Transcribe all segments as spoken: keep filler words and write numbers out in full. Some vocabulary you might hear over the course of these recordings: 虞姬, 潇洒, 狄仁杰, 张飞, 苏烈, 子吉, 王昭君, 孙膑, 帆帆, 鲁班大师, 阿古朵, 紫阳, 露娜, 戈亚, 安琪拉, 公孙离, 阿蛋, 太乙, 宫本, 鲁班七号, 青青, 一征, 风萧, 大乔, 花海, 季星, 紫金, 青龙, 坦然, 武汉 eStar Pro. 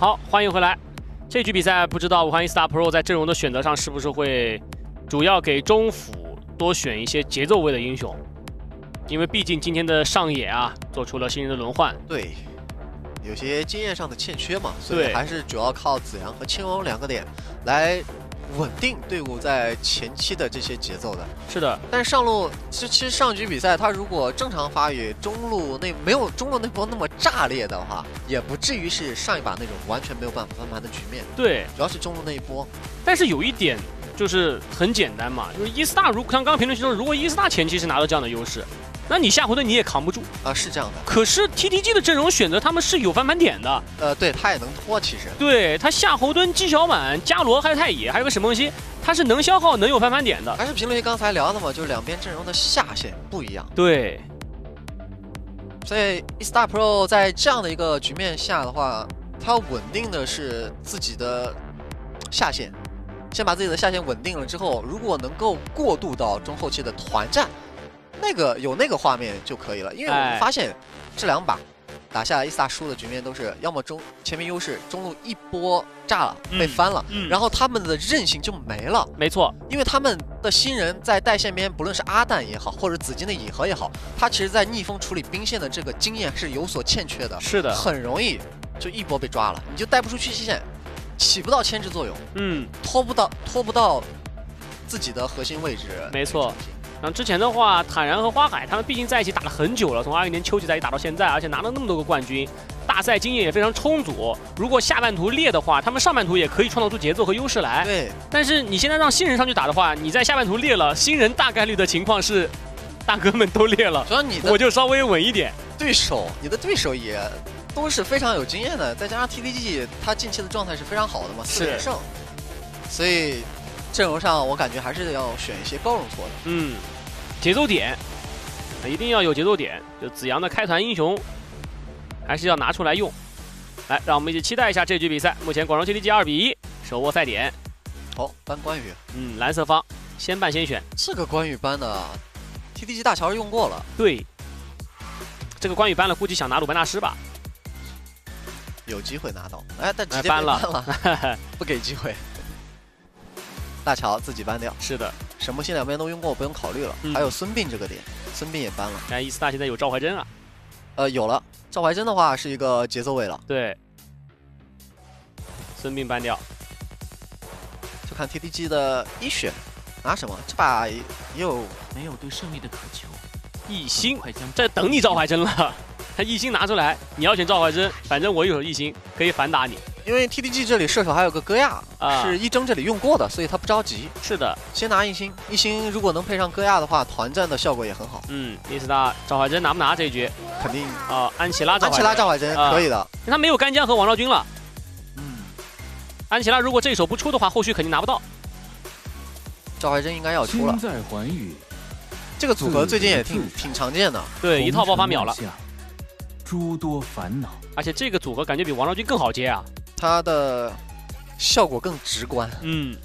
好，欢迎回来。这局比赛不知道武汉 eStar Pro 在阵容的选择上是不是会主要给中辅多选一些节奏位的英雄，因为毕竟今天的上野啊做出了新人的轮换。对。 有些经验上的欠缺嘛，所以还是主要靠紫阳和青龙两个点来稳定队伍在前期的这些节奏的。是的，但是上路其实其实上局比赛他如果正常发育，中路那没有中路那波那么炸裂的话，也不至于是上一把那种完全没有办法翻盘的局面。对，主要是中路那一波。但是有一点就是很简单嘛，就是eStar如像刚刚评论区说，如果eStar前期是拿到这样的优势。 那你下回的你也扛不住啊，是这样的。可是 T T G 的阵容选择他们是有翻盘点的，呃，对他也能拖，其实对他夏侯惇、纪晓满、伽罗还有太乙，还有个什么东西，他是能消耗、能有翻盘点的。还是评论区刚才聊的嘛，就是两边阵容的下限不一样。对，所以 eStar Pro 在这样的一个局面下的话，他稳定的是自己的下限，先把自己的下限稳定了之后，如果能够过渡到中后期的团战。 那个有那个画面就可以了，因为我们发现这两把打下来eStar输的局面都是要么中前面优势，中路一波炸了被翻了，嗯嗯、然后他们的韧性就没了。没错，因为他们的新人在带线边，不论是阿蛋也好，或者紫金的以和也好，他其实在逆风处理兵线的这个经验是有所欠缺的。是的，很容易就一波被抓了，你就带不出去极限，起不到牵制作用，嗯，拖不到拖不到自己的核心位置。没错。 然后之前的话，坦然和花海他们毕竟在一起打了很久了，从二一年秋季在一起打到现在，而且拿了那么多个冠军，大赛经验也非常充足。如果下半途裂的话，他们上半途也可以创造出节奏和优势来。对。但是你现在让新人上去打的话，你在下半途裂了，新人大概率的情况是，大哥们都裂了，主要你我就稍微稳一点。对手，你的对手也都是非常有经验的，再加上 T T G 他近期的状态是非常好的嘛，四连胜，所以。 阵容上，我感觉还是要选一些包容错的。嗯，节奏点，一定要有节奏点。就紫阳的开团英雄，还是要拿出来用。来，让我们一起期待一下这局比赛。目前广州 T T G 二比一手握赛点。哦，搬关羽。嗯，蓝色方先办先选。这个关羽搬的 ，T T G 大乔用过了。对，这个关羽搬了，估计想拿鲁班大师吧。有机会拿到，哎，但直接搬了，搬了不给机会。 大乔自己搬掉，是的，沈梦欣两边都用过，不用考虑了。嗯、还有孙膑这个点，孙膑也搬了。哎，eStar现在有赵怀真啊，呃，有了。赵怀真的话是一个节奏位了，对。孙膑搬掉，就看 T T G 的一选拿什么，这把也有没有对胜利的渴求？一心在等你赵怀真了，他一心拿出来，你要选赵怀真，反正我有一心可以反打你。 因为 T T G 这里射手还有个戈亚，啊、是一征这里用过的，所以他不着急。是的，先拿一星，一星如果能配上戈亚的话，团战的效果也很好。嗯，意思大赵怀真拿不拿这一局？肯定啊、呃，安琪拉赵安琪拉赵怀真、呃、可以的，他没有干将和王昭君了。嗯，安琪拉如果这一手不出的话，后续肯定拿不到。赵怀真应该要出了。这个组合最近也挺挺常见的，对，一套爆发秒了。诸多烦恼，而且这个组合感觉比王昭君更好接啊。 他的效果更直观，嗯，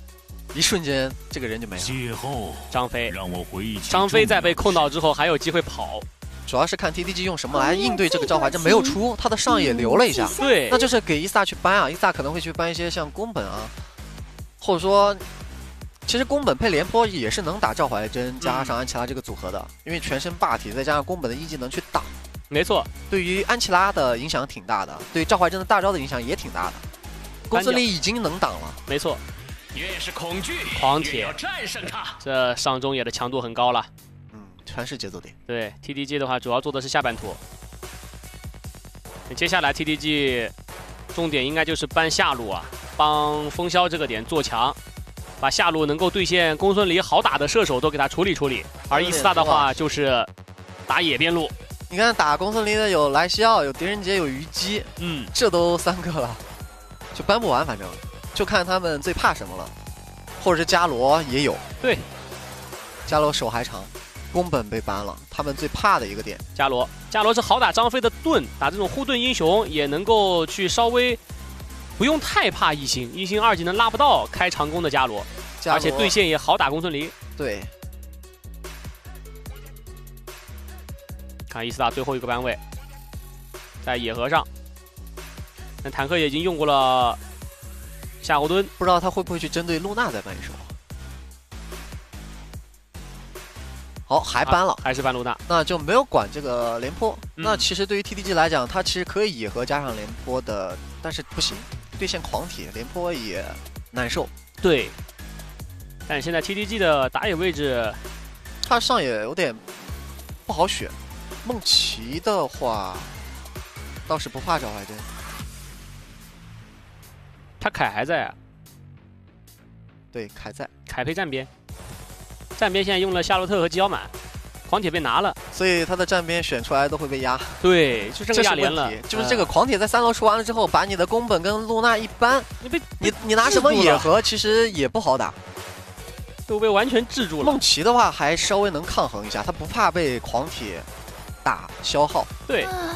一瞬间这个人就没了。邂逅张飞，让我回忆张飞在被控到之后还有机会跑，主要是看 T T G 用什么来应对这个赵怀真没有出，他的上野留了一下，对，那就是给eStar去搬啊，eStar可能会去搬一些像宫本啊，或者说，其实宫本配廉颇也是能打赵怀真加上安琪拉这个组合的，嗯、因为全身霸体再加上宫本的一技能去打。 没错，对于安琪拉的影响挺大的，对赵怀真的大招的影响也挺大的。公孙离已经能挡了，没错。越是恐惧，狂铁要战胜它。这上中野的强度很高了，嗯，全是节奏点。对 T T G 的话，主要做的是下半图。接下来 T T G 重点应该就是搬下路啊，帮风萧这个点做强，把下路能够对线公孙离好打的射手都给他处理处理。而eStar的话就是打野边路。 你看，打公孙离的有莱西奥，有狄仁杰，有虞姬，嗯，这都三个了，就搬不完，反正就看他们最怕什么了，或者是伽罗也有，对，伽罗手还长，宫本被搬了，他们最怕的一个点，伽罗，伽罗是好打张飞的盾，打这种护盾英雄也能够去稍微不用太怕一星，一星二技能拉不到开长弓的伽罗，伽罗而且对线也好打公孙离，对。 看eStar最后一个班位，在野河上，那坦克也已经用过了夏侯惇，不知道他会不会去针对露娜再搬一手。好，还搬了，啊、还是搬露娜，那就没有管这个连坡。嗯、那其实对于 T T G 来讲，它其实可以野合加上连坡的，但是不行，对线狂铁，连坡也难受。对，但现在 T T G 的打野位置，他上野有点不好选。 梦琪的话，倒是不怕赵怀真。他凯还在啊？对，凯在。凯配站边，站边现在用了夏洛特和基奥满，狂铁被拿了，所以他的站边选出来都会被压。对，就剩下连了。就是这个狂铁在三楼出完了之后，把你的宫本跟露娜一搬，你被你你拿什么野合其实也不好打。 都被完全制住了。梦琪的话还稍微能抗衡一下，他不怕被狂铁打消耗。对、啊，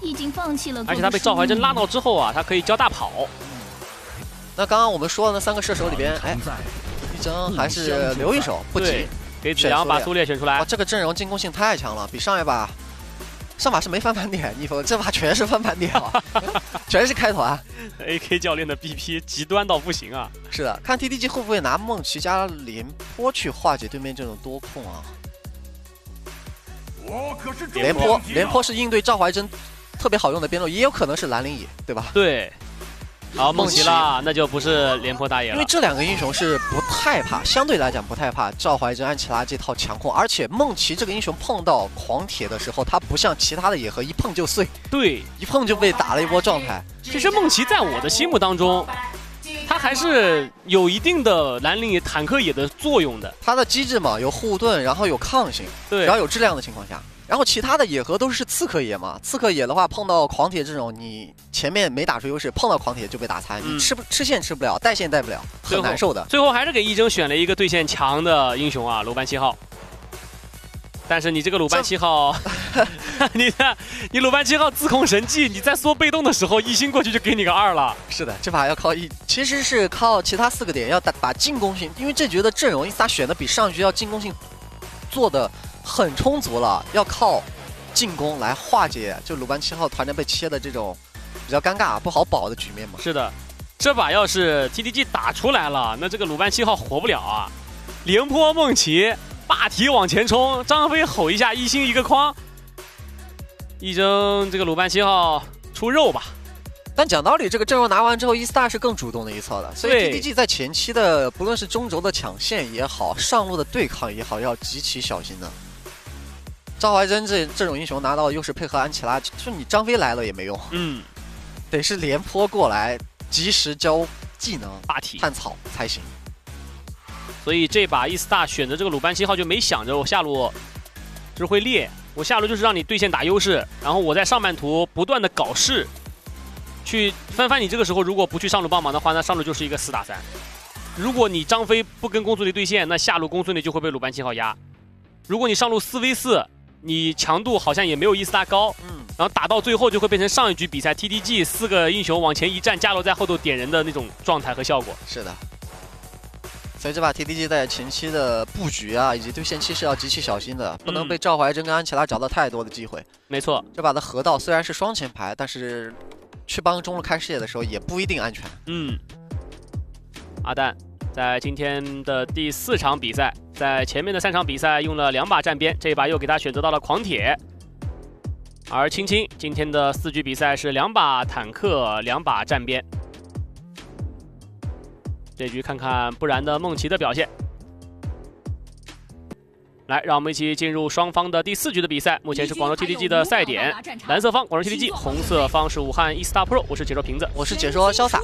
已经放弃了。而且他被赵怀真拉到之后啊，他可以交大跑。嗯、那刚刚我们说的那三个射手里边，哎，一征还是留一手，不急，给子阳把苏烈选出来。哇，这个阵容进攻性太强了，比上一把，上把是没翻盘点，逆风这把全是翻盘点啊，全是开团。 A K 教练的 B P 极端到不行啊！是的，看 T T G 会不会拿梦琪加廉颇去化解对面这种多控啊？我可是廉颇，廉颇是应对赵怀真特别好用的边路，也有可能是兰陵野，对吧？对。好，梦琪啦，那就不是廉颇打野了，因为这两个英雄是不太怕，相对来讲不太怕赵怀真、安琪拉这套强控，而且梦琪这个英雄碰到狂铁的时候，他不像其他的野合一碰就碎，对，一碰就被打了一波状态。 其实梦琪在我的心目当中，他还是有一定的兰陵野、坦克野的作用的。他的机制嘛，有护盾，然后有抗性，对，然后有质量的情况下，然后其他的野合都是刺客野嘛。刺客野的话，碰到狂铁这种，你前面没打出优势，碰到狂铁就被打残，嗯、你吃不吃线吃不了，带线带不了，很难受的。最后还是给一征选了一个对线强的英雄啊，鲁班七号。 但是你这个鲁班七号，你看你鲁班七号自控神技，你在缩被动的时候一星过去就给你个二了。是的，这把要靠一，其实是靠其他四个点要打把进攻性，因为这局的阵容eStar选的比上一局要进攻性做的很充足了，要靠进攻来化解就鲁班七号团战被切的这种比较尴尬不好保的局面嘛。是的，这把要是 T T G 打出来了，那这个鲁班七号活不了啊，廉颇梦琪。 霸体往前冲，张飞吼一下，一星一个框。一征这个鲁班七号出肉吧，但讲道理，这个阵容拿完之后，eStar是更主动的一侧的，所以 T T G 在前期的不论是中轴的抢线也好，上路的对抗也好，要极其小心的。赵怀真这这种英雄拿到优势配合安琪拉，就你张飞来了也没用，嗯，得是廉颇过来及时交技能霸体探草才行。 所以这把eStar选择这个鲁班七号就没想着我下路就是会裂，我下路就是让你对线打优势，然后我在上半图不断的搞事，去翻翻你这个时候如果不去上路帮忙的话，那上路就是一个四打三。如果你张飞不跟公孙离对线，那下路公孙离就会被鲁班七号压。如果你上路四 v 四，你强度好像也没有eStar高，嗯，然后打到最后就会变成上一局比赛 T T G 四个英雄往前一站，加罗在后头点人的那种状态和效果。是的。 所以这把 T T G 在前期的布局啊，以及对线期是要极其小心的，不能被赵怀真跟安琪拉找到太多的机会。嗯、没错，这把的河道虽然是双前排，但是去帮中路开视野的时候也不一定安全。嗯，阿蛋在今天的第四场比赛，在前面的三场比赛用了两把站边，这一把又给他选择到了狂铁。而青青今天的四局比赛是两把坦克，两把站边。 这局看看不然的梦琪的表现。来，让我们一起进入双方的第四局的比赛。目前是广州 T T G 的赛点，蓝色方广州 T T G， 红色方是武汉 eStar Pro。我是解说瓶子，我是解说潇洒。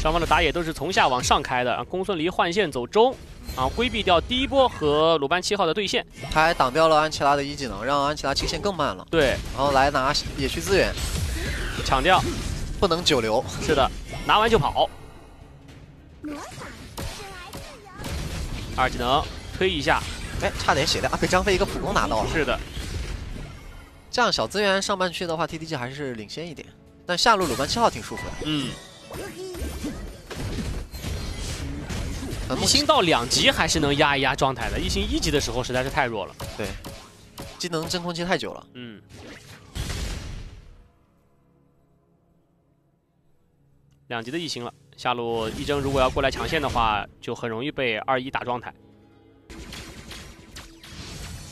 双方的打野都是从下往上开的，让公孙离换线走中，啊，规避掉第一波和鲁班七号的对线，他还挡掉了安琪拉的一技能，让安琪拉清线更慢了。对，然后来拿野区资源，抢掉，不能久留。是的，拿完就跑。二技能，推一下。哎，差点血量啊，被张飞一个普攻拿到了。是的，这样小资源上半区的话 ，T T G 还是领先一点，但下路鲁班七号挺舒服的。嗯。 一星到两级还是能压一压状态的，一星一级的时候实在是太弱了。对，技能真空期太久了。嗯。两级的一星了，下路一征如果要过来抢线的话，就很容易被二一打状态。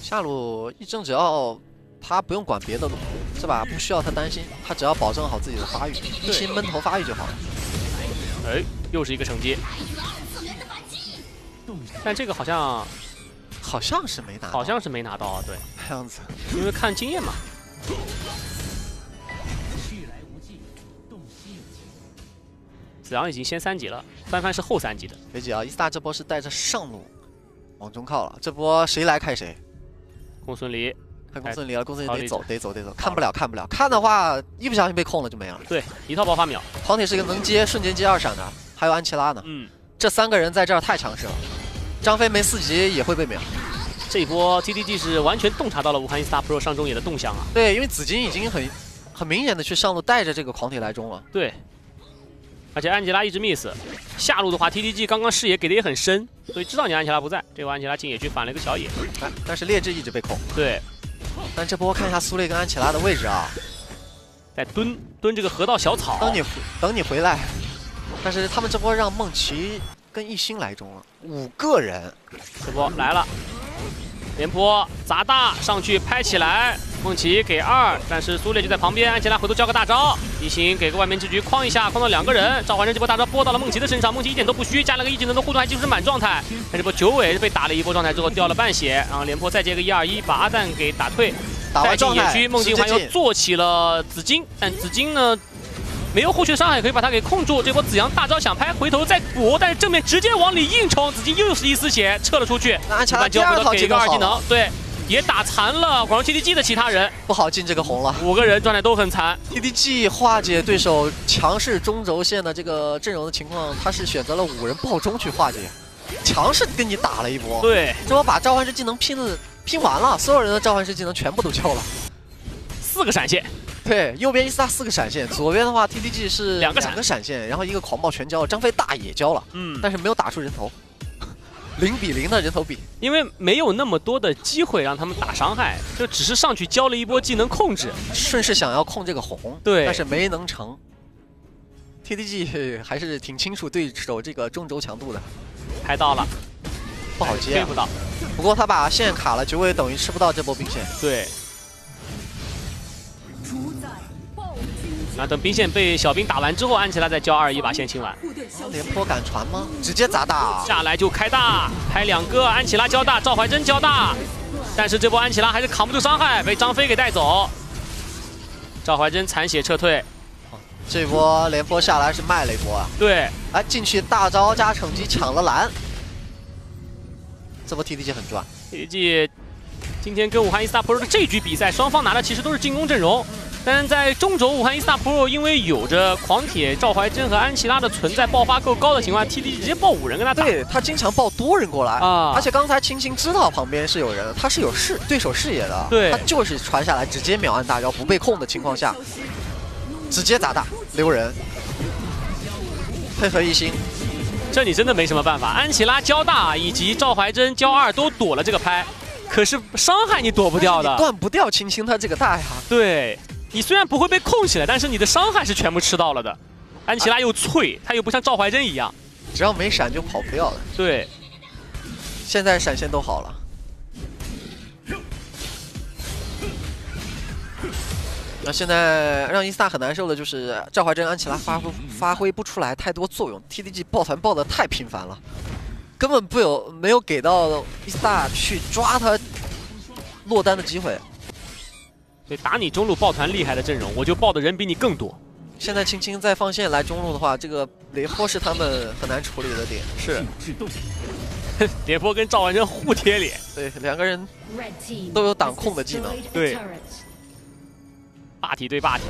下路一征只要他不用管别的路，是吧？不需要他担心，他只要保证好自己的发育，一星闷头发育就好了。哎，又是一个承接。 但这个好像，好像是没拿到，好像是没拿到啊，对，这样子，因为看经验嘛。子昂已经先三级了，帆帆是后三级的。别急啊，伊斯塔这波是带着上路往中靠了，这波谁来开谁。公孙离，看公孙离了，公孙离得走，得走，得走，看不了，看不了，看的话一不小心被控了就没了。对，一套爆发秒。黄铁是一个能接瞬间接二闪的，还有安琪拉呢。嗯。 这三个人在这儿太强势了，张飞没四级也会被秒。这一波 T T G 是完全洞察到了武汉eStar Pro 上中野的动向啊。对，因为紫金已经很很明显的去上路带着这个狂铁来中了。对，而且安吉拉一直 miss， 下路的话 T T G 刚刚视野给的也很深，所以知道你安吉拉不在，这波安吉拉进野区反了一个小野，哎、但是劣质一直被控。对，但这波看一下苏烈跟安琪拉的位置啊，在蹲蹲这个河道小草。等你等你回来。 但是他们这波让梦琪跟一星来中了，五个人，这波来了，连波砸大上去拍起来，梦琪给二，但是苏烈就在旁边，安琪拉回头交个大招，一星给个外面之局框一下，框到两个人，召唤人这波大招拨到了梦琪的身上，梦琪一点都不虚，加了个一技能的护盾还几乎是满状态，但这波九尾被打了一波状态之后掉了半血，然后连波再接个一二一把阿蛋给打退，打完状态，带进野区，梦境环又做起了紫金，但紫金呢？ 没有后续伤害可以把他给控住，这波子阳大招想拍，回头再补，但是正面直接往里硬冲，紫金又是一丝血撤了出去。那安琪拉第二套给个二技能，对，也打残了广州 T T G 的其他人，不好进这个红了。五个人状态都很残。T T G 化解对手强势中轴线的这个阵容的情况，他是选择了五人爆中去化解，强势跟你打了一波。对，这波把召唤师技能拼的拼完了，所有人的召唤师技能全部都交了，四个闪现。 对，右边伊斯塔四个闪现，左边的话 T T G 是两个闪，两个闪现，然后一个狂暴全交，张飞大也交了，嗯，但是没有打出人头，零比零的人头比，因为没有那么多的机会让他们打伤害，就只是上去交了一波技能控制，顺势想要控这个红，对，但是没能成。T T G 还是挺清楚对手这个中轴强度的，拍到了，不好接、啊，追不到，不过他把线卡了，九尾等于吃不到这波兵线，对。 啊，等兵线被小兵打完之后，安琪拉再交二一把线清完。连波敢传吗？直接砸大，下来就开大，开两个，安琪拉交大，赵怀真交大，但是这波安琪拉还是扛不住伤害，被张飞给带走。赵怀真残血撤退。哦、这波连波下来是卖了一波啊。对，哎，进去大招加惩击抢了蓝。这波 T T G 很赚。T T G 今天跟武汉eStar Pro 的这局比赛，双方拿的其实都是进攻阵容。 但是在中轴武汉eStar Pro 因为有着狂铁、赵怀真和安琪拉的存在，爆发够高的情况下 ，T T G 直接爆五人跟他打。对他经常爆多人过来啊，而且刚才青青知道旁边是有人，他是有视对手视野的，对，他就是传下来直接秒按大招，不被控的情况下，直接砸大留人，配合一星，这你真的没什么办法。安琪拉交大以及赵怀真交二都躲了这个拍，可是伤害你躲不掉的，你断不掉青青他这个大呀。对。 你虽然不会被控起来，但是你的伤害是全部吃到了的。安琪拉又脆，他又不像赵怀真一样，只要没闪就跑不掉了。对，现在闪现都好了。那现在让伊斯塔很难受的就是赵怀真、安琪拉发挥发挥不出来太多作用 ，T T G 抱团抱的太频繁了，根本不有没有给到伊斯塔去抓他落单的机会。 对，打你中路抱团厉害的阵容，我就抱的人比你更多。现在青青再放线来中路的话，这个雷波是他们很难处理的点。是，雷波跟赵怀真互贴脸，对，两个人都有挡控的技能。对，霸体对霸体，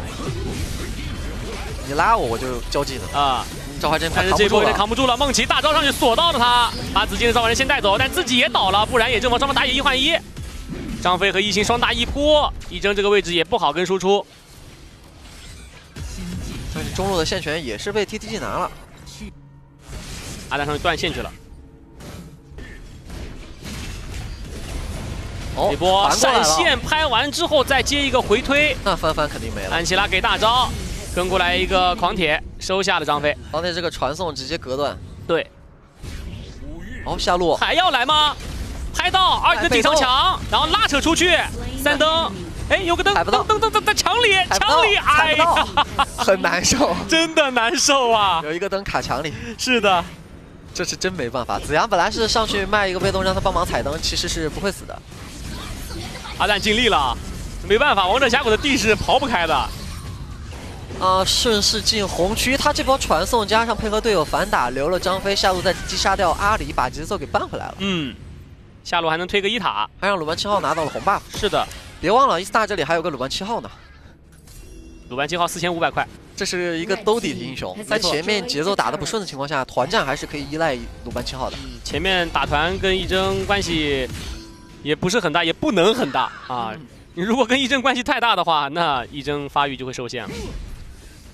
你拉我我就交技能啊，召唤阵但是这波有点扛不住了，梦琪大招上去锁到了他，把紫金的召唤人先带走，但自己也倒了，不然也正往上面打野一换一。张飞和一心双打一波，一征这个位置也不好跟输出。但是中路的线权也是被 T T G 拿了，阿丹上去断线去了。 哦、这波闪现拍完之后再接一个回推，那翻翻肯定没了。安琪拉给大招，跟过来一个狂铁，收下了张飞。张飞这个传送直接隔断，对。哦，下路还要来吗？拍到二哥顶上墙，然后拉扯出去，三灯。哎，有个灯，灯灯灯灯在墙里，墙里，哎，很难受，真的难受啊！有一个灯卡墙里，是的。 这是真没办法，子阳本来是上去卖一个被动让他帮忙踩灯，其实是不会死的。阿蛋尽力了，没办法，王者峡谷的地是刨不开的。啊、呃，顺势进红区，他这波传送加上配合队友反打，留了张飞下路再击杀掉阿里，把节奏给扳回来了。嗯，下路还能推个一塔，还让鲁班七号拿到了红 buff。是的，别忘了eStar这里还有个鲁班七号呢。鲁班七号四千五百块。 这是一个兜底的英雄，在前面节奏打得不顺的情况下，团战还是可以依赖鲁班七号的。前面打团跟一征关系也不是很大，也不能很大啊。你如果跟一征关系太大的话，那一征发育就会受限了。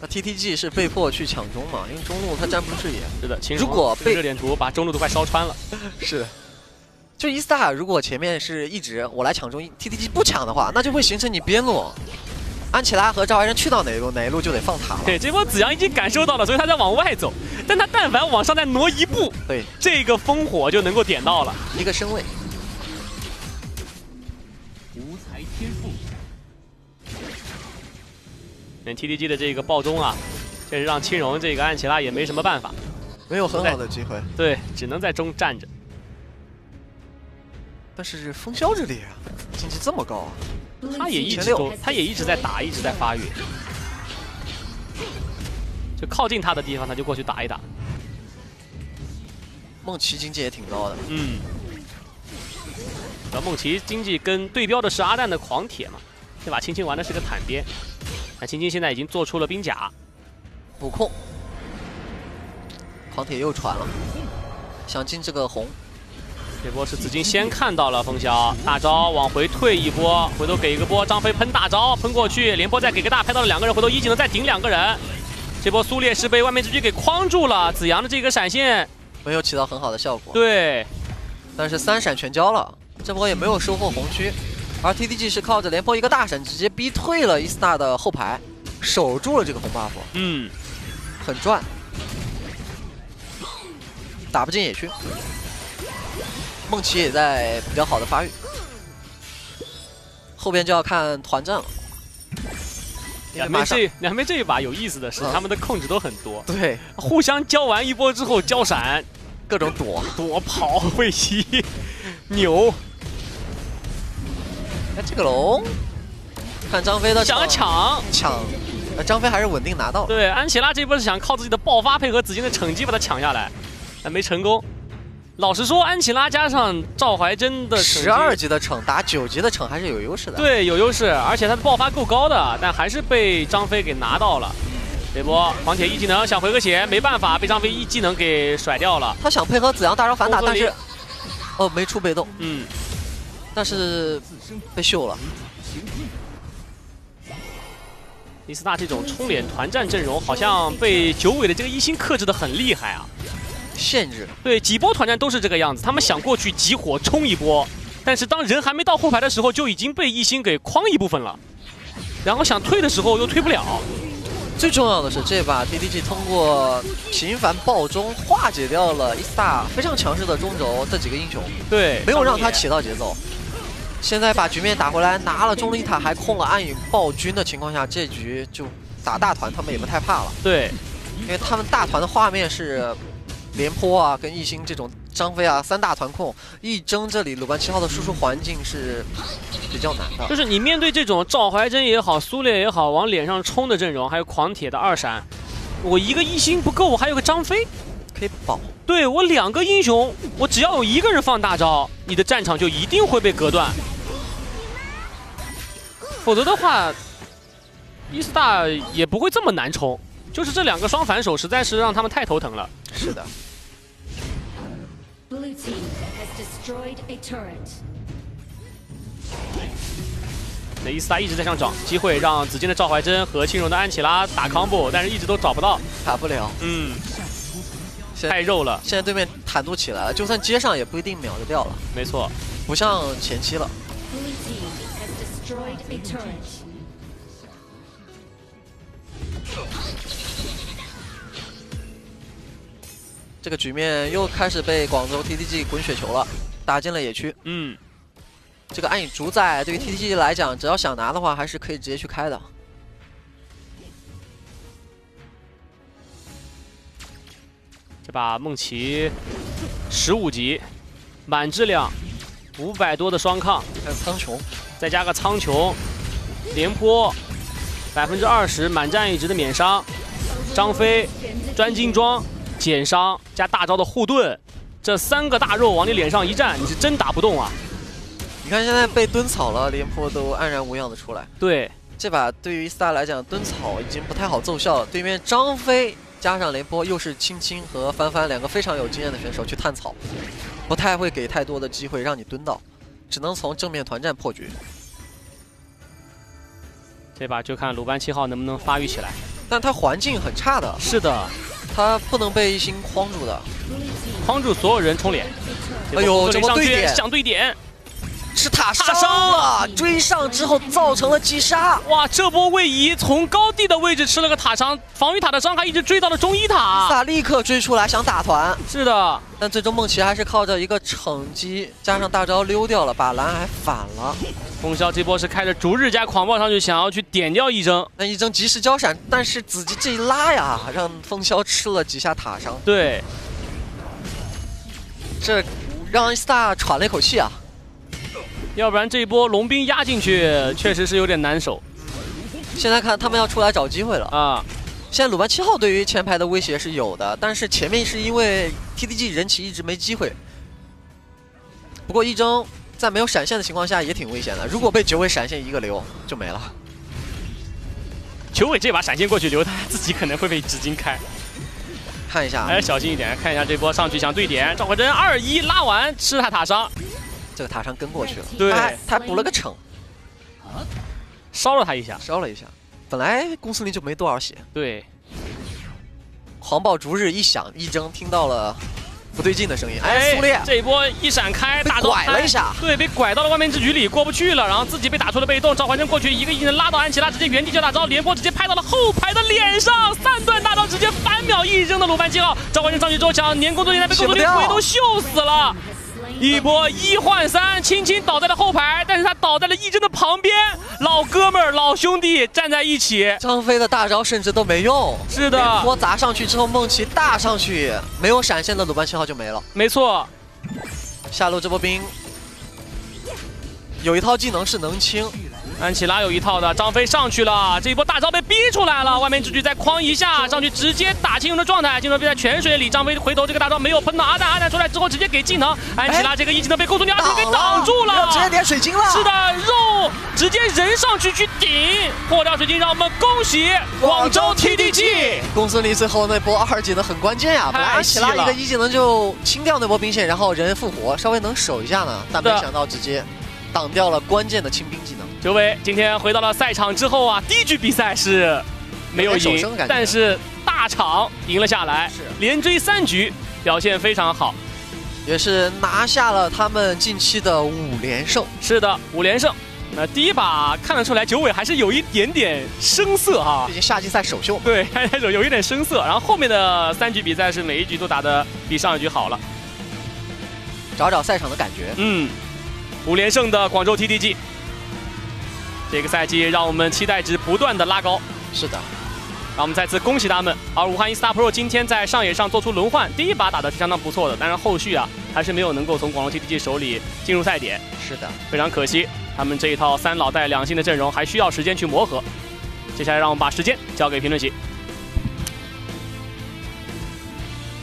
那 T T G 是被迫去抢中嘛，因为中路他占不住视野。是的，秦如果被热点图把中路都快烧穿了。是的，就eStar如果前面是一直我来抢中 ，T T G 不抢的话，那就会形成你边路。 安琪拉和赵怀仁去到哪一路，哪一路就得放塔了。对，这波子阳已经感受到了，所以他在往外走。但他但凡往上再挪一步，对，这个烽火就能够点到了一个身位。无才天赋。那 T T G 的这个暴中啊，这是让青荣这个安琪拉也没什么办法，没有很好的机会。对，只能在中站着。但是风萧这里啊，经济这么高、啊。 他也一直都，他也一直在打，一直在发育。就靠近他的地方，他就过去打一打。梦琪经济也挺高的，嗯。然后梦琪经济跟对标的是阿蛋的狂铁嘛，这把青青玩的是个坦边。那青青现在已经做出了兵甲，补控。狂铁又传了，想进这个红。 这波是紫金先看到了风萧大招，往回退一波，回头给一个波，张飞喷大招喷过去，连波再给个大，拍到了两个人，回头一技能再顶两个人。这波苏烈是被外面之狙给框住了，子阳的这个闪现没有起到很好的效果。对，但是三闪全交了，这波也没有收获红区，而 T T G 是靠着连波一个大闪直接逼退了eStar的后排，守住了这个红 buff。嗯，很赚，打不进野区。 梦琪也在比较好的发育，后边就要看团战了。两边这两边这一把有意思的是，嗯、他们的控制都很多，对，互相交完一波之后交闪，各种躲躲跑会吸牛。哎，这个龙，看张飞的想要抢抢，张飞还是稳定拿到了。对，安琪拉这一波是想靠自己的爆发配合紫金的惩击把他抢下来，但没成功。 老实说，安琪拉加上赵怀真的十二级的惩打九级的惩还是有优势的。对，有优势，而且他的爆发够高的，但还是被张飞给拿到了。这波狂铁一技能想回个血，没办法，被张飞一技能给甩掉了。他想配合子阳大招反打，但是哦没出被动，嗯，但是被秀了。eStar这种冲脸团战阵容，好像被九尾的这个一心克制的很厉害啊。 限制对几波团战都是这个样子，他们想过去集火冲一波，但是当人还没到后排的时候，就已经被一心给框一部分了，然后想退的时候又退不了。最重要的是，这把 T T G 通过频繁爆中化解掉了eStar非常强势的中轴这几个英雄，对，没有让他起到节奏。现在把局面打回来，拿了中路一塔，还控了暗影暴君的情况下，这局就打大团，他们也不太怕了。对，因为他们大团的画面是。 廉颇啊，跟一心这种张飞啊，三大团控一争，这里鲁班七号的输出环境是比较难的。就是你面对这种赵怀真也好，苏烈也好，往脸上冲的阵容，还有狂铁的二闪，我一个一心不够，我还有个张飞可以保。对我两个英雄，我只要有一个人放大招，你的战场就一定会被隔断。否则的话，eStar也不会这么难冲。就是这两个双反手实在是让他们太头疼了。是的。Blue team has destroyed a turret. 那伊斯塔一直在上涨，机会让紫金的赵怀真和青荣的安琪拉打 combo， 但是一直都找不到，打不了。嗯，太肉了。现在对面坦度起来了，就算接上也不一定秒得掉了。没错，不像前期了。这个局面又开始被广州 T T G 滚雪球了，打进了野区。嗯。 这个暗影主宰对于 T T G 来讲，只要想拿的话，还是可以直接去开的。这把梦琪十五级，满质量，五百多的双抗，还有苍穹，再加个苍穹，廉颇百分之二十满战一直的免伤，张飞专精装减伤加大招的护盾，这三个大肉往你脸上一站，你是真打不动啊！ 你看现在被蹲草了，廉颇都安然无恙的出来。对，这把对于eStar来讲，蹲草已经不太好奏效了。对面张飞加上廉颇，又是青青和帆帆两个非常有经验的选手去探草，不太会给太多的机会让你蹲到，只能从正面团战破局。这把就看鲁班七号能不能发育起来，但他环境很差的。是的，他不能被一星框住的，框住所有人冲脸。哎呦，这波对点想对点。 是塔杀了，追上之后造成了击杀。哇，这波位移从高地的位置吃了个塔伤，防御塔的伤害一直追到了中一塔。萨立刻追出来想打团，是的，但最终梦琪还是靠着一个惩击加上大招溜掉了，把蓝海反了。风萧这波是开着逐日加狂暴上去，想要去点掉一征，那一征及时交闪，但是子吉这一拉呀，让风萧吃了几下塔伤。对，这让eStar喘了一口气啊。 要不然这一波龙兵压进去确实是有点难守。现在看他们要出来找机会了啊！现在鲁班七号对于前排的威胁是有的，但是前面是因为 T T G 人奇一直没机会。不过一征在没有闪现的情况下也挺危险的，如果被九尾闪现一个流就没了。九尾这把闪现过去流，他自己可能会被紫金开。看一下，还是小心一点。看一下这波上去想对点，赵怀真二一拉完吃他塔伤。 这个塔上跟过去了，对，他他补了个惩，烧了他一下，烧了一下。本来公司里就没多少血，对。狂暴逐日一响，一征听到了不对劲的声音，哎，苏烈这一波一闪开，打拐了一下，对，被拐到了外面之局里，过不去了，然后自己被打出了被动。赵怀真过去一个异能拉到安琪拉，直接原地叫大招，廉颇直接拍到了后排的脸上，三段大招直接反秒一征的鲁班七号。赵怀真上去之后想要粘工作人员，被工作人员都秀死了。 一波一换三，青青倒在了后排，但是他倒在了一真的旁边。老哥们儿、老兄弟站在一起，张飞的大招甚至都没用。是的，廉颇砸上去之后，梦琪大上去，没有闪现的鲁班信号就没了。没错，下路这波兵有一套技能是能清，安琪拉有一套的。张飞上去了，这一波大招被逼出来了，外面之局再框一下上去，直接打青龙的状态。青龙被在泉水里，张飞回头这个大招没有喷到阿蛋，阿蛋出来之后直接给技能。安琪拉这个一技能被公孙女阿土给挡住了，直接点水晶了。是的，肉直接人上去去顶，破掉水晶，让我们恭喜广州 T T G。公孙离最后那波二技能很关键呀、啊，本来安琪拉一个一技能就清掉那波兵线，然后人复活，稍微能守一下呢，但没想到直接。 挡掉了关键的清兵技能。九尾今天回到了赛场之后啊，第一局比赛是没有赢，但是大场赢了下来，连追三局，表现非常好，也是拿下了他们近期的五连胜。是的，五连胜。那第一把看得出来，九尾还是有一点点生涩啊，毕竟夏季赛首秀嘛。对，还有有一点生涩。然后后面的三局比赛是每一局都打得比上一局好了，找找赛场的感觉。嗯。 五连胜的广州 T T G， 这个赛季让我们期待值不断的拉高。是的，让我们再次恭喜他们。而武汉eStar Pro 今天在上野上做出轮换，第一把打的是相当不错的，但是后续啊还是没有能够从广州 T T G 手里进入赛点。是的，非常可惜。他们这一套三老带两星的阵容还需要时间去磨合。接下来让我们把时间交给评论席。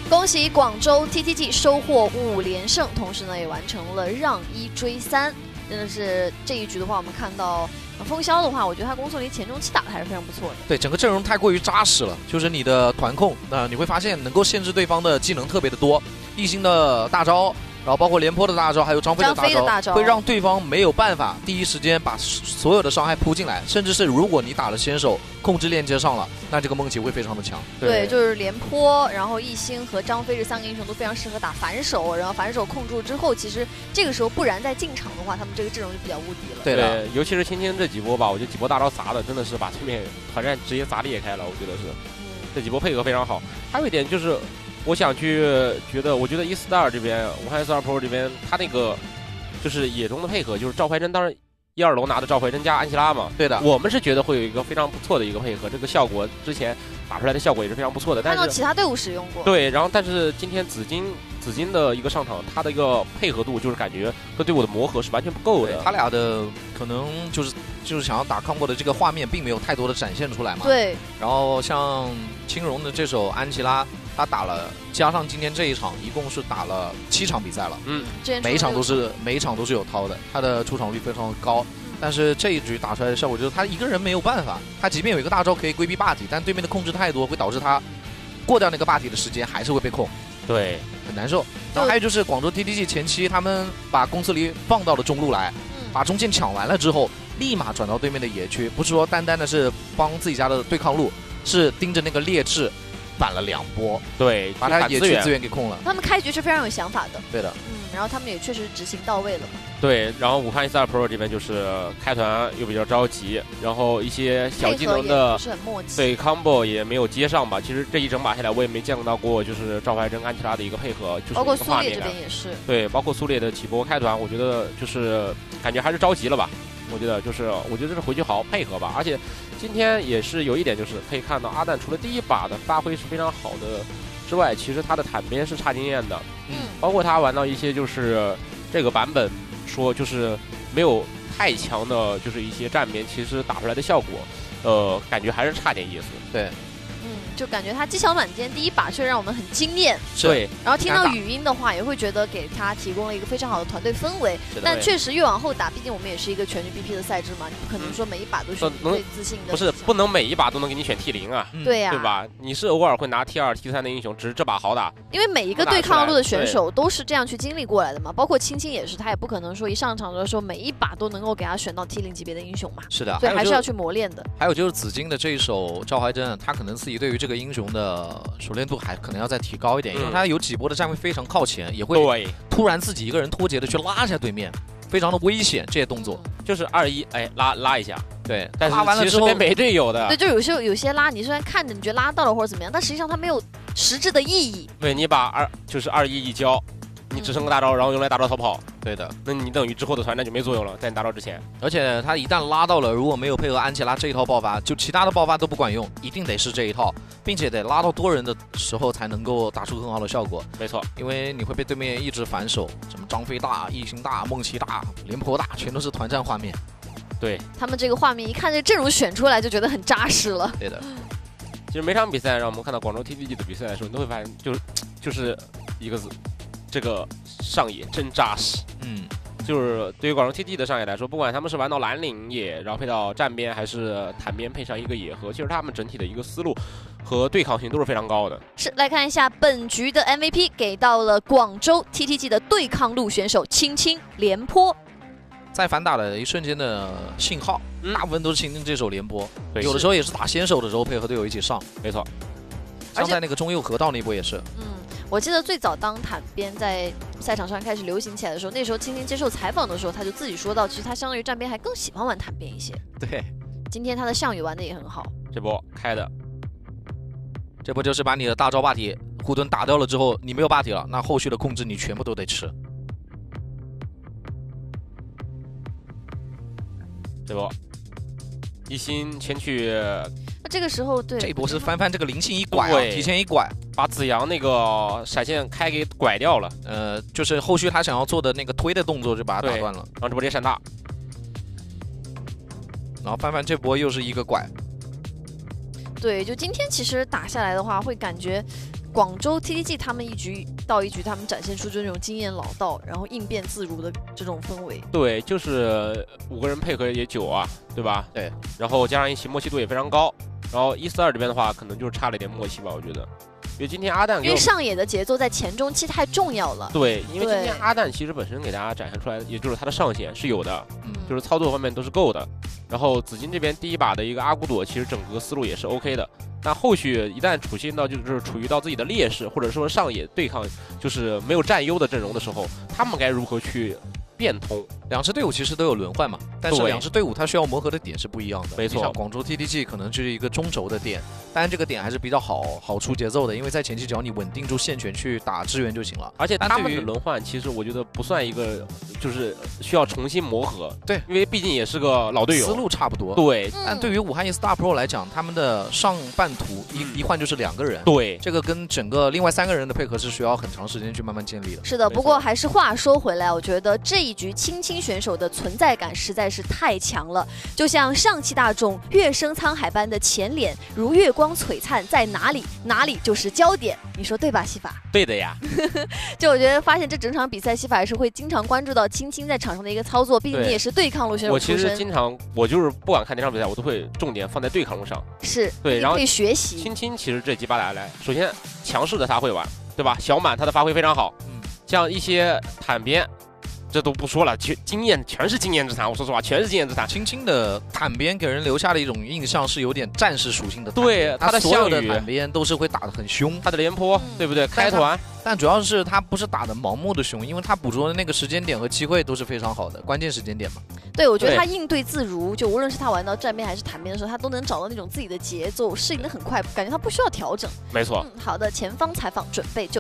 恭喜广州 T T G 收获五连胜，同时呢也完成了让一追三。真的是这一局的话，我们看到风萧的话，我觉得他攻速离前中期打的还是非常不错的。对，整个阵容太过于扎实了，就是你的团控，那、呃、你会发现能够限制对方的技能特别的多，一星的大招。 然后包括廉颇的大招，还有张飞的大招，大招会让对方没有办法第一时间把所有的伤害扑进来，甚至是如果你打了先手，控制链接上了，那这个梦琪会非常的强。对，对就是廉颇，然后一星和张飞这三个英雄都非常适合打反手，然后反手控住之后，其实这个时候不然再进场的话，他们这个阵容就比较无敌了。对的，尤其是青青这几波吧，我觉得几波大招砸的真的是把对面团战直接砸裂开了，我觉得是，嗯、这几波配合非常好。还有一点就是。 我想去觉得，我觉得 eStar 这边，武汉 eStar Pro 这边，他那个就是野中的配合，就是赵怀真，当然一二楼拿的赵怀真加安琪拉嘛，对的，我们是觉得会有一个非常不错的一个配合，这个效果之前打出来的效果也是非常不错的。但是看到其他队伍使用过。对，然后但是今天紫金紫金的一个上场，他的一个配合度就是感觉和队伍的磨合是完全不够的。他俩的可能就是就是想要打 combo 的这个画面，并没有太多的展现出来嘛。对。然后像青荣的这首安琪拉。 他打了，加上今天这一场，一共是打了七场比赛了。嗯，每一场都是每一场都是有掏的，他的出场率非常的高。但是这一局打出来的效果就是他一个人没有办法，他即便有一个大招可以规避霸体，但对面的控制太多，会导致他过掉那个霸体的时间，还是会被控。对，很难受。然后还有就是广州 T T G 前期他们把公司里放到了中路来，把中线抢完了之后，立马转到对面的野区，不是说单单的是帮自己家的对抗路，是盯着那个劣质。 反了两波，对，把他野区资源给控了。他们开局是非常有想法的，对的，嗯，然后他们也确实执行到位了嘛。对，然后武汉eStar Pro 这边就是开团又比较着急，然后一些小技能的对 combo 也没有接上吧。其实这一整把下来，我也没见到过就是赵怀真、安琪拉的一个配合，就是包括苏烈这边也是，对，包括苏烈的起波开团，我觉得就是感觉还是着急了吧。 我觉得就是，我觉得是回去好好配合吧。而且今天也是有一点，就是可以看到阿蛋除了第一把的发挥是非常好的之外，其实他的坦边是差经验的。嗯，包括他玩到一些就是这个版本说就是没有太强的，就是一些站边，其实打出来的效果，呃，感觉还是差点意思。对。 就感觉他技巧满点，第一把却让我们很惊艳。对，然后听到语音的话，也会觉得给他提供了一个非常好的团队氛围。但确实越往后打，毕竟我们也是一个全局 B P 的赛制嘛，你不可能说每一把都是最自信的。不是，不能每一把都能给你选 T 零啊。对呀，对吧？你是偶尔会拿 T 二、T 三的英雄，只是这把好打。因为每一个对抗路的选手都是这样去经历过来的嘛，包括青青也是，他也不可能说一上场的时候每一把都能够给他选到 T 零级别的英雄嘛。是的，所以还是要去磨练的。还有就是紫金的这一手赵怀真，他可能自己对于这个。 这个英雄的熟练度还可能要再提高一点，因为他有几波的站位非常靠前，也会突然自己一个人脱节的去拉一下对面，非常的危险。这些动作就是二一哎拉拉一下，对，但是拉完了之后没队友的，对，就有些有些拉你虽然看着你觉得拉到了或者怎么样，但实际上它没有实质的意义。对你把二就是二一一交，你只剩个大招，然后用来大招逃跑，对的，那你等于之后的团战就没作用了，在你大招之前。而且他一旦拉到了，如果没有配合安琪拉这一套爆发，就其他的爆发都不管用，一定得是这一套。 并且得拉到多人的时候才能够打出更好的效果。没错，因为你会被对面一直反手，什么张飞大、一星大、梦琪大、廉颇大，全都是团战画面。对他们这个画面，一看这阵容选出来就觉得很扎实了。对的，其实每场比赛让我们看到广州 T T G 的比赛的时候，你都会发现，就是就是一个字，这个上野真扎实。嗯。 就是对于广州 T T 的上野来说，不管他们是玩到蓝领野，然后配到站边，还是坦边配上一个野合，其实他们整体的一个思路和对抗性都是非常高的。是，来看一下本局的 M V P 给到了广州 T T G 的对抗路选手青青廉颇。在反打的一瞬间的信号，嗯、大部分都是青青这手廉颇，有的时候也是打先手的时候配合队友一起上。没错，像在那个中右河道那一波也是。嗯。 我记得最早当坦边在赛场上开始流行起来的时候，那时候青青接受采访的时候，他就自己说到，其实他相对于站边还更喜欢玩坦边一些。对，今天他的项羽玩的也很好，这波开的，这波就是把你的大招霸体护盾打掉了之后，你没有霸体了，那后续的控制你全部都得吃。这波一心前去。 这个时候，对这一波是翻翻这个灵性一拐、啊，提前一拐，把子阳那个闪现开给拐掉了。呃，就是后续他想要做的那个推的动作，就把他打断了。然后这波直接闪大，然后翻翻这波又是一个拐。对，就今天其实打下来的话，会感觉广州 T T G 他们一局到一局，他们展现出这种经验老道，然后应变自如的这种氛围。对，就是五个人配合也久啊，对吧？对，然后加上一起默契度也非常高。然后eStar这边的话，可能就是差了一点默契吧，我觉得。因为今天阿蛋，因为上野的节奏在前中期太重要了。对，因为今天阿蛋其实本身给大家展现出来，也就是他的上限是有的，嗯、就是操作方面都是够的。然后紫金这边第一把的一个阿古朵，其实整个思路也是 OK 的。 那后续一旦处心到就是处于到自己的劣势，或者说上野对抗就是没有占优的阵容的时候，他们该如何去变通？两支队伍其实都有轮换嘛，但是两支队伍它需要磨合的点是不一样的。没错，广州 T T G 可能就是一个中轴的点，当然这个点还是比较好好出节奏的，因为在前期只要你稳定住线权去打支援就行了。而且他们的轮换其实我觉得不算一个就是需要重新磨合，对，因为毕竟也是个老队友，思路差不多。对，但对于武汉eStar Pro 来讲，他们的上半 图一一换就是两个人，对，这个跟整个另外三个人的配合是需要很长时间去慢慢建立的。是的，不过还是话说回来，我觉得这一局青青选手的存在感实在是太强了，就像上汽大众跃升沧海般的前脸，如月光璀璨，在哪里哪里就是焦点，你说对吧，西法？对的呀。就我觉得发现这整场比赛，西法还是会经常关注到青青在场上的一个操作，毕竟你也是对抗路选手出身。我其实经常，我就是不管看哪场比赛，我都会重点放在对抗路上。是对，然后 学习青青其实这几把打来，首先强势的他会玩，对吧？小满他的发挥非常好，嗯，像一些坦边，这都不说了，全经验全是经验之谈。我说实话，全是经验之谈。青青的坦边给人留下的一种印象是有点战士属性的，对，他的所有的坦边都是会打得很凶，他的廉颇，对不对？开团。 但主要是他不是打的盲目的凶，因为他捕捉的那个时间点和机会都是非常好的，关键时间点嘛。对，我觉得他应对自如，就无论是他玩到站边还是坦边的时候，他都能找到那种自己的节奏，适应的很快，感觉他不需要调整。没错、嗯。好的，前方采访准备就。